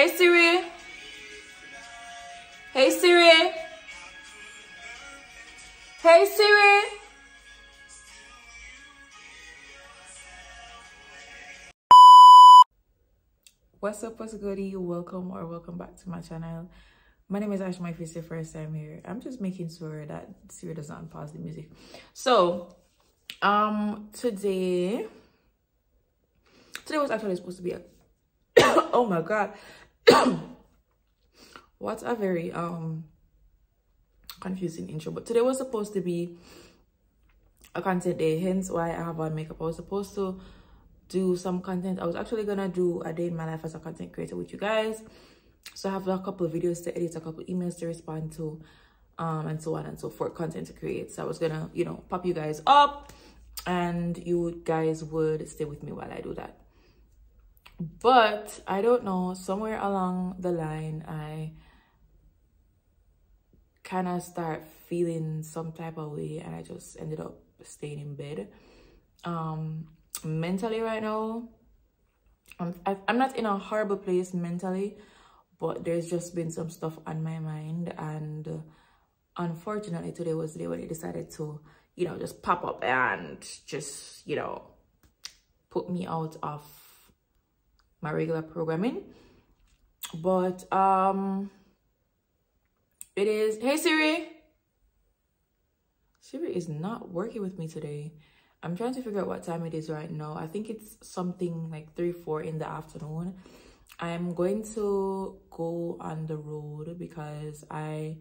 Hey Siri. Hey Siri. Hey Siri. What's up, what's goody? Welcome or welcome back to my channel. My name is Ash. My face is the first time here. I'm just making sure that Siri doesn't pause the music. So, today was actually supposed to be a oh my god. What a very confusing intro. But today was supposed to be a content day, hence why I have on makeup. I was supposed to do some content. I was actually gonna do a day in my life as a content creator with you guys. So I have a couple of videos to edit, a couple of emails to respond to, and so on and so forth, content to create. So I was gonna, you know, pop you guys up and you guys would stay with me while I do that. But I don't know, somewhere along the line I kind of start feeling some type of way and I just ended up staying in bed. Mentally right now I'm not in a horrible place mentally, but there's just been some stuff on my mind, and unfortunately today was the day when I decided to, you know, just pop up and just, you know, put me out of my regular programming. But it is, hey Siri. Siri is not working with me today. I'm trying to figure out what time it is right now. I think it's something like 3-4 in the afternoon. I'm going to go on the road because I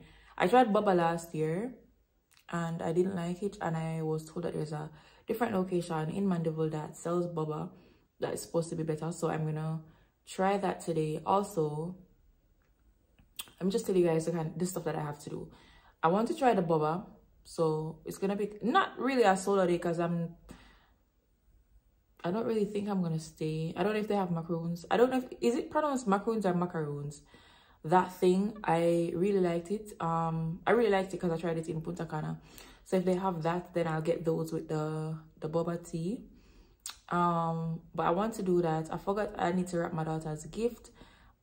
tried Baba last year and I didn't like it, and I was told that there's a different location in Mandeville that sells Baba that is supposed to be better. So I'm gonna try that today. Also, I'm just telling you guys the stuff that I have to do. I want to try the boba, so it's gonna be not really a solo day because I don't really think I'm gonna stay. I don't know if they have macaroons. I don't know if, is it pronounced macaroons or macaroons? That thing, I really liked it. I really liked it because I tried it in Punta Cana. So if they have that, then I'll get those with the boba tea. But I want to do that. I forgot I need to wrap my daughter's gift.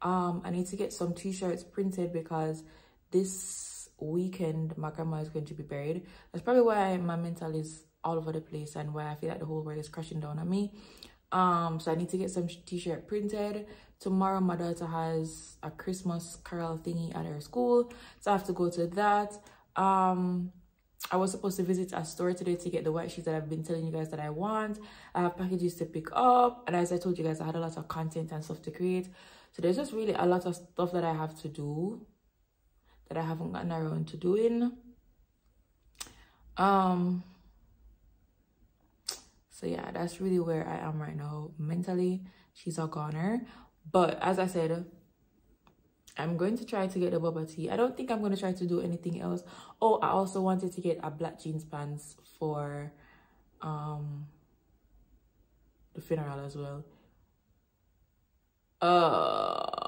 I need to get some t-shirts printed because this weekend my grandma is going to be buried. That's probably why my mental is all over the place and why I feel like the whole world is crashing down on me. So I need to get some t-shirt printed. Tomorrow my daughter has a Christmas carol thingy at her school, so I have to go to that. I was supposed to visit a store today to get the white sheets that I've been telling you guys that I want. I have packages to pick up, and as I told you guys, I had a lot of content and stuff to create. So there's just really a lot of stuff that I have to do that I haven't gotten around to doing. So yeah, that's really where I am right now. Mentally, she's a goner. But as I said, I'm going to try to get the boba tea. I don't think I'm going to try to do anything else. Oh, I also wanted to get a black jeans pants for the funeral as well.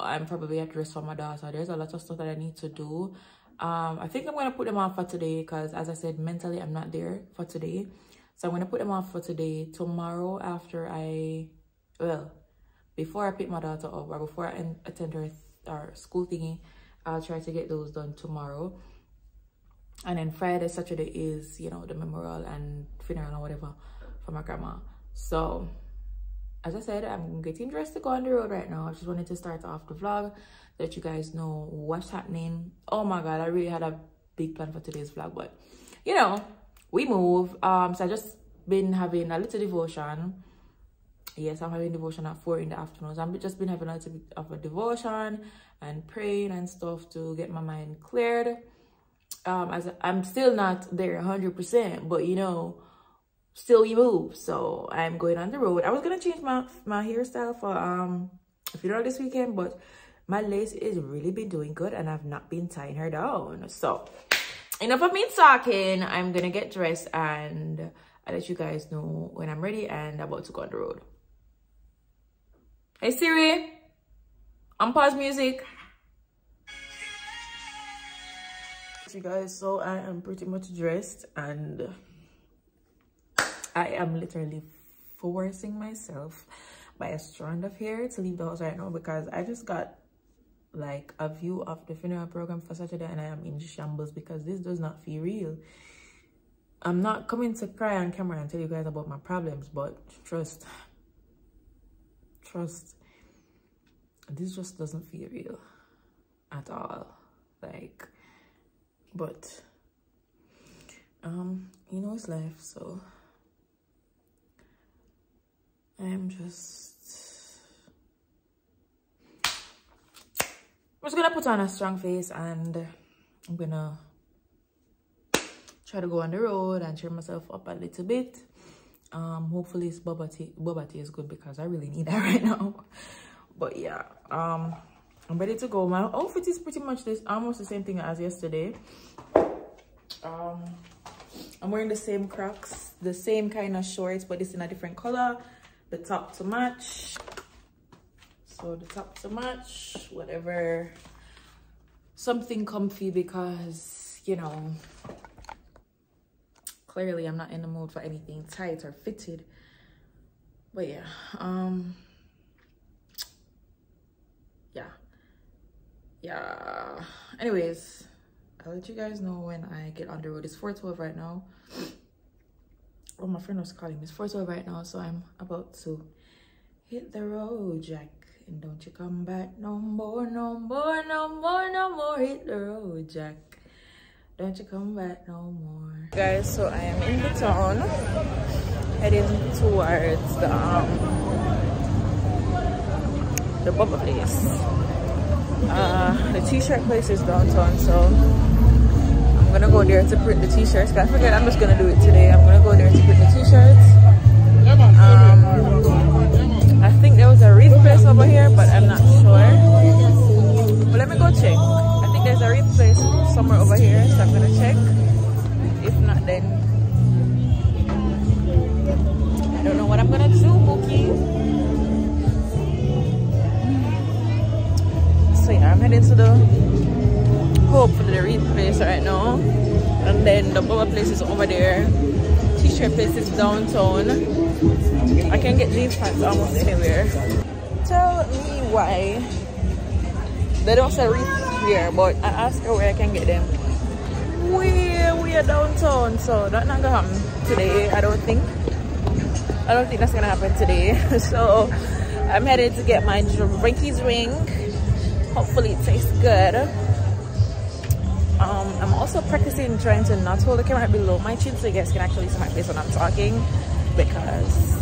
I'm probably have to dress for my daughter. There's a lot of stuff that I need to do. I think I'm going to put them off for today because, as I said, mentally I'm not there for today. So I'm going to put them off for today. Tomorrow after before I pick my daughter up or before I attend her our school thingy, I'll try to get those done tomorrow. And then Friday, Saturday is, you know, the memorial and funeral or whatever for my grandma. So as I said, I'm getting dressed to go on the road right now. I just wanted to start off the vlog, let you guys know what's happening. Oh my god, I really had a big plan for today's vlog, but you know, we move. So I just been having a little devotion. Yes, I'm having devotion at 4 in the afternoon. So I've just been having a little bit of a devotion and praying and stuff to get my mind cleared. As I'm still not there 100%, but you know, still we move. So I'm going on the road. I was gonna change my hairstyle for a funeral this weekend, but my lace is really been doing good and I've not been tying her down. So enough of me talking. I'm gonna get dressed and I'll let you guys know when I'm ready and about to go on the road. Hey Siri, unpause music. You guys, so I am pretty much dressed and I am literally forcing myself by a strand of hair to leave the house right now because I just got like a view of the funeral program for Saturday, and I am in shambles because this does not feel real. I'm not coming to cry on camera and tell you guys about my problems, but trust, this just doesn't feel real at all. Like, but you know, it's life, so I'm just gonna put on a strong face, and I'm gonna try to go on the road and cheer myself up a little bit. Hopefully it's boba tea is good because I really need that right now. But yeah, I'm ready to go. My outfit is pretty much almost the same thing as yesterday. I'm wearing the same Crocs, the same kind of shorts, but it's in a different color, the top to match. So the top to match, whatever, something comfy, because you know, clearly I'm not in the mood for anything tight or fitted. But yeah, anyways, I'll let you guys know when I get on the road. It's 4:12 right now. Oh, my friend was calling me. It's 4:12 right now, so I'm about to hit the road, Jack. And don't you come back no more, no more, no more, no more. Hit the road, Jack. Don't you come back no more. Guys, so I am in the town, heading towards the boba place. The t-shirt place is downtown, so I'm gonna go there to print the t-shirts. I forget, I'm just gonna do it today. I'm gonna go there to print the t-shirts. I think there was a wreath place over here, but I'm not sure. But let me go check. I think there's a wreath place somewhere over here, so I'm gonna check. If not, then I don't know what I'm gonna do, Mookie. So yeah, I'm heading to the wreath place right now, and then the boba place is over there. T-shirt place is downtown. I can get these pants almost anywhere. Tell me why they don't sell wreaths here, but I asked her where I can get them. We are downtown, so that's not gonna happen today. I don't think that's gonna happen today. So I'm headed to get my Drinky's ring. Hopefully it tastes good. I'm also practicing trying to not hold the camera below my chin so you guys can actually see my face when I'm talking, because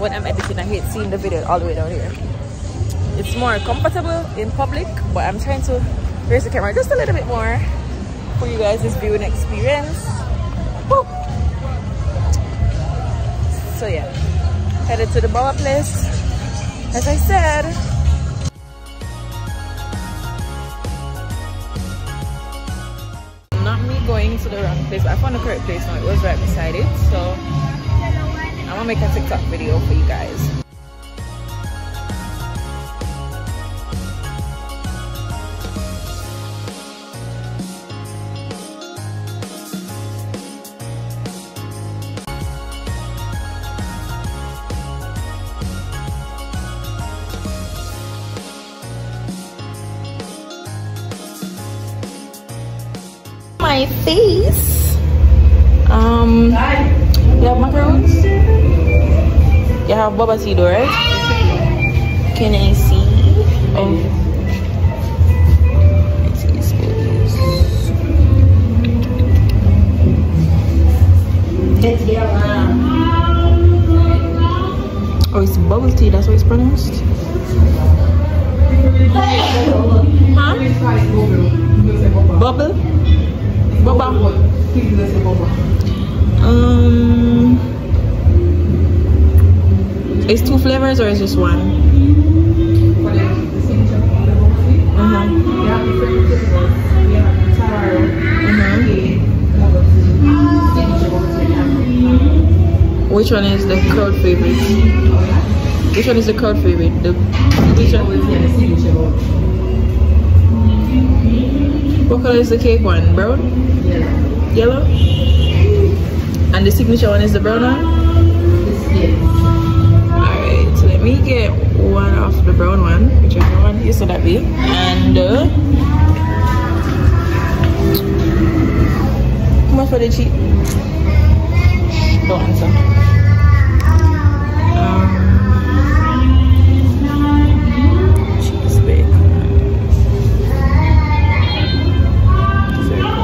when I'm editing I hate seeing the video all the way down here. It's more comfortable in public, but I'm trying to raise the camera just a little bit more for you guys' viewing experience. Woo! So yeah, headed to the boba place as I said. Going to the wrong place, but I found the correct place now. It was right beside it, so I'm gonna make a TikTok video for you guys. My face. You have macarons? You have boba tea, though, right? Can I see? Oh, excuse me. Oh, it's bubble tea. That's what it's pronounced. Huh? Bubble. Boba. It's two flavors or is just one? Which one is the crowd favorite? Which one is the crowd favorite? What color is the cake one? Brown? Yellow. And the signature one is the brown one? Yes. Alright, so let me get one of the brown one, which is the one you said that be, and come on for the cheat. Don't answer. Cheese bacon.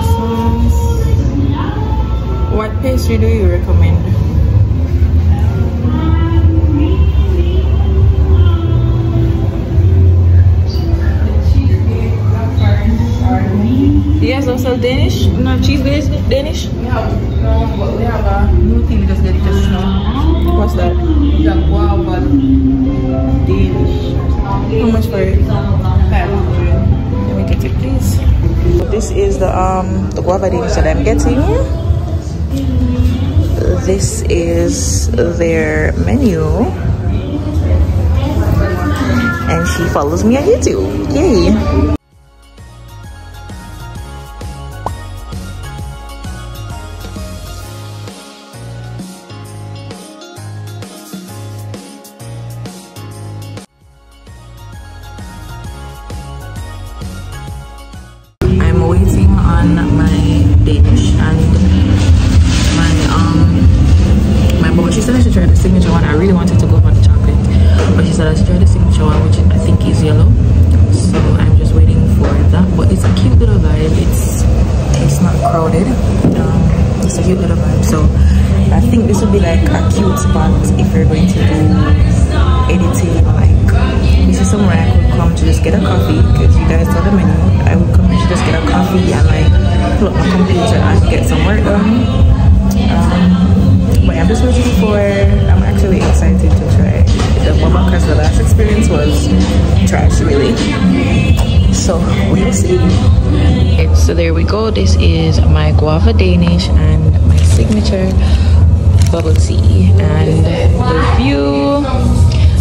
Sauce. What pastry do you recommend? Yes, also Danish. No, cheese-based Danish? No, but we have a new thing we just get this now. What's that? It's like guava Danish. How much for it? 500. Let me get it, please. So this is the guava Danish that I'm getting. This is their menu. And she follows me on YouTube. Yay! This is my guava Danish and my signature bubble tea, and the view.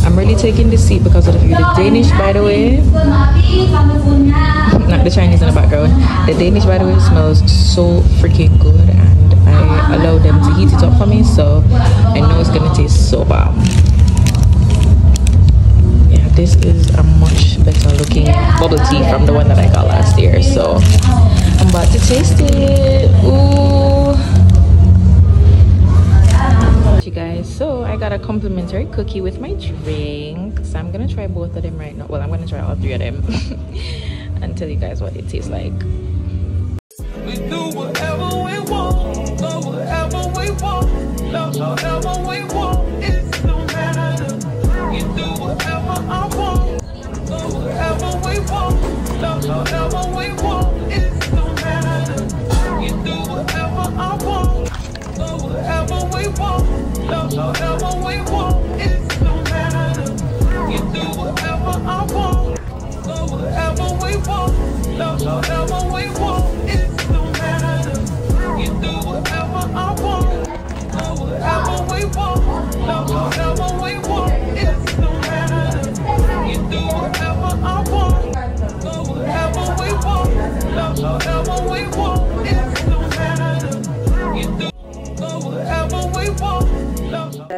I'm really taking this seat because of the view. The Danish, by the way, not the Chinese in the background. The Danish, by the way, smells so freaking good, and I allowed them to heat it up for me, so I know it's gonna taste so bomb. Yeah, this is a much better looking bubble tea from the one that I got last year, so I'm about to taste it. Ooh. You guys, so I got a complimentary cookie with my drink, so I'm gonna try both of them right now. Well, I'm gonna try all three of them and tell you guys what it tastes like. We do whatever we want, love whatever we want, love whatever we want, it's no matter. You do whatever I want, love whatever we want, love whatever we want, it's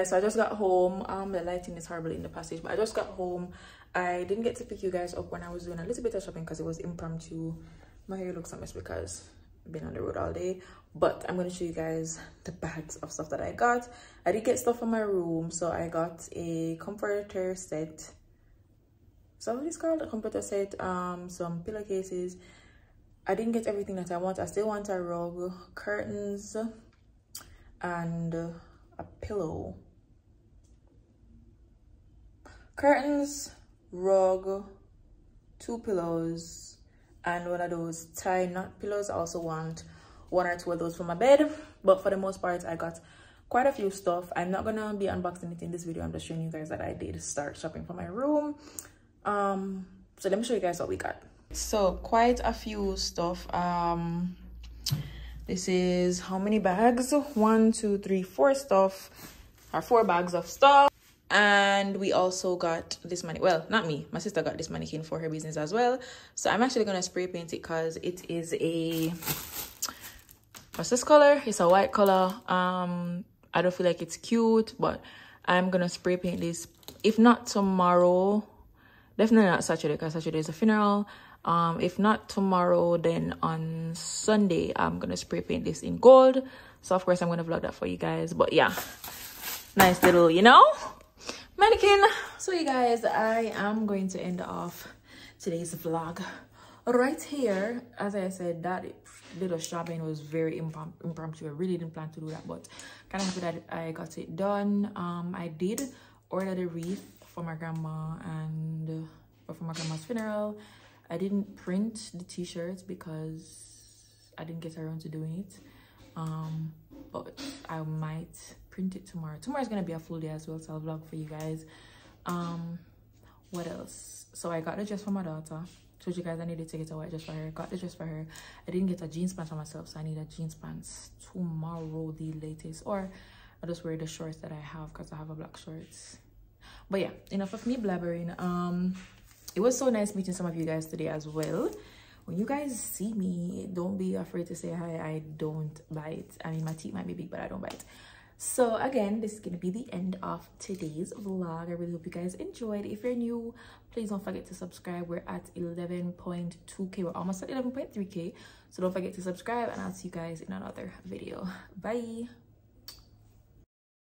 So I just got home. The lighting is horrible in the passage, but I just got home. I didn't get to pick you guys up when I was doing a little bit of shopping because it was impromptu. My hair looks a mess because I've been on the road all day, but I'm going to show you guys the bags of stuff that I got. I did get stuff for my room, so I got a comforter set. So it's called a comforter set, some pillowcases. I didn't get everything that I want. I still want a rug, curtains, and a pillow. Curtains, rug, two pillows, and one of those tie knot pillows. I also want one or two of those for my bed, but for the most part I got quite a few stuff. I'm not gonna be unboxing it in this video. I'm just showing you guys that I did start shopping for my room. So let me show you guys what we got. So quite a few stuff. This is how many bags? 1 2 3 4 stuff, or 4 bags of stuff. And we also got this mannequin. Well, not me, my sister got this mannequin for her business as well, so I'm actually gonna spray paint it because it is a, what's this color? It's a white color. I don't feel like it's cute, but I'm gonna spray paint this if not tomorrow, definitely not Saturday, because Saturday is a funeral. If not tomorrow, then on Sunday, I'm gonna spray paint this in gold. So of course I'm gonna vlog that for you guys. But yeah, nice little, you know, mannequin. So you guys, I am going to end off today's vlog right here. As I said, that little shopping was very impromptu. I really didn't plan to do that, but kind of happy that I got it done. I did order the wreath for my grandma and for my grandma's funeral. I didn't print the t-shirts because I didn't get around to doing it, but I might print it tomorrow. Tomorrow's gonna be a full day as well, so I'll vlog for you guys. What else? So I got the dress for my daughter. Told you guys I needed to get a white dress for her. Got the dress for her. I didn't get a jeans pants for myself, so I need a jeans pants tomorrow, the latest, or I just wear the shorts that I have because I have a black shorts. But yeah, enough of me blabbering. It was so nice meeting some of you guys today as well. When you guys see me, don't be afraid to say hi. I don't bite. I mean, my teeth might be big, but I don't bite. So again, this is gonna be the end of today's vlog. I really hope you guys enjoyed. If you're new, please don't forget to subscribe. We're at 11.2k. We're almost at 11.3k. So don't forget to subscribe, and I'll see you guys in another video. Bye.